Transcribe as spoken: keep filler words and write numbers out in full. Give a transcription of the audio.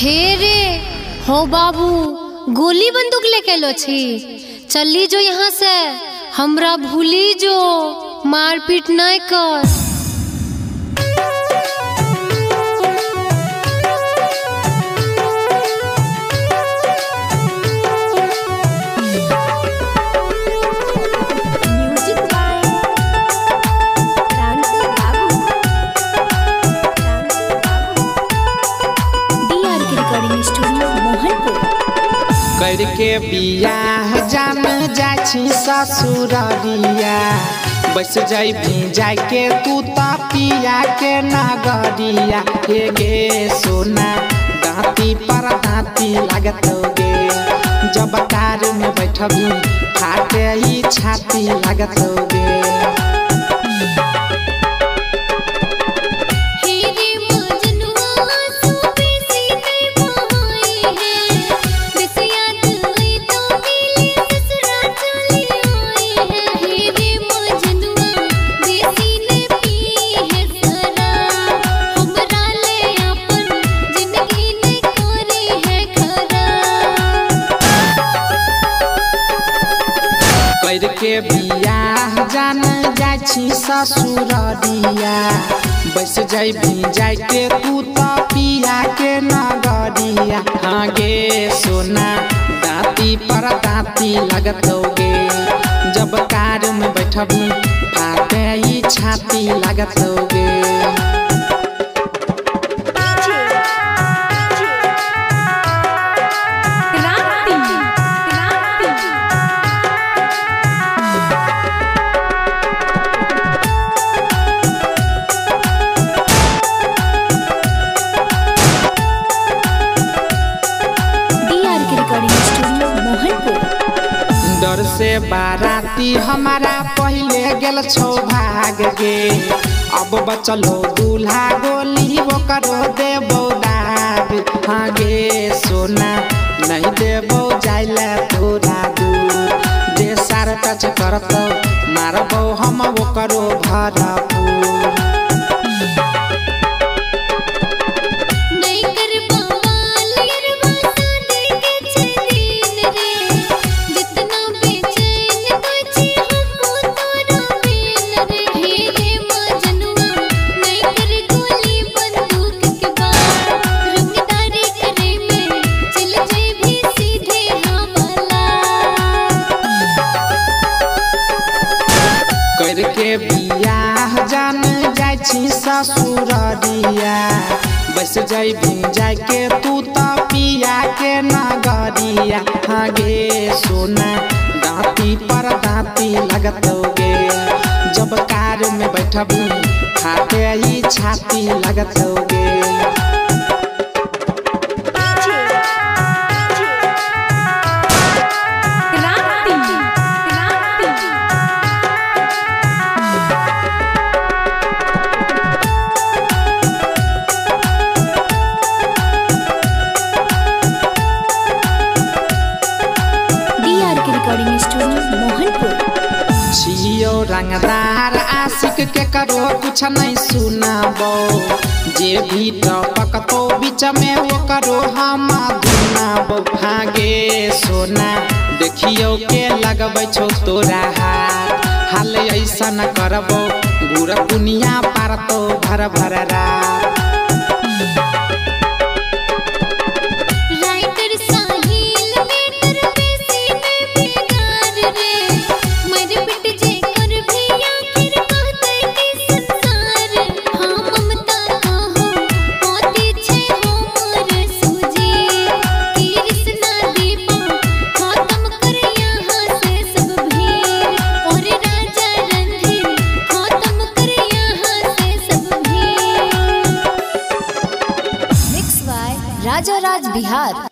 हे रे हो बाबू, गोली बंदूक लेके लो छी, चली जो यहाँ से, हमरा भूली जो, मारपीट नहीं कर। करके बियाह जाम जाछी ससुररिया, बस जैबी जाके तू तो पिया के नगरिया। हे गे सोना दाँती पर दाँती लागत गे, जब कार में बैठबी फाटे ही छाती लागत गे। करके बियाह जान जाछी ससुररिया, बस जैबी जाके तू तो पिया के नगरिया। हाँ गे सोना दाँती पर दाँती लागत गे, जब कार में बैठबी फाटे ही छाती लागत गे। डर से बाराती हमारा पहले गेल छो भाग गे, अब बचलो दूल्हा गोली वो करो देबो दाग। हाँ गे सोना नहीं देबो जाइला तोरा दूर, जे सार टच करत मारबो हम वो करो भरपूर। करके बियाह जान जाछी ससुररिया, बस जैबी जाके तू तो पिया के नगरिया। हाँ गे सोना दाँती पर दाँती लागत गे, जब कार में बैठबी फाटे ही छाती लागत गे। छियो रंगदार आशिक के करो कुछ नहीं सुनाबो, जे भी टपकतो बीच में वो करो हम दुनाबो। भागे सोना देखियो के लगबै छो तोरा हाथ, हाल ऐसा न करबो घूर दुनिया पारतो भर भर रात। राजा राज बिहार।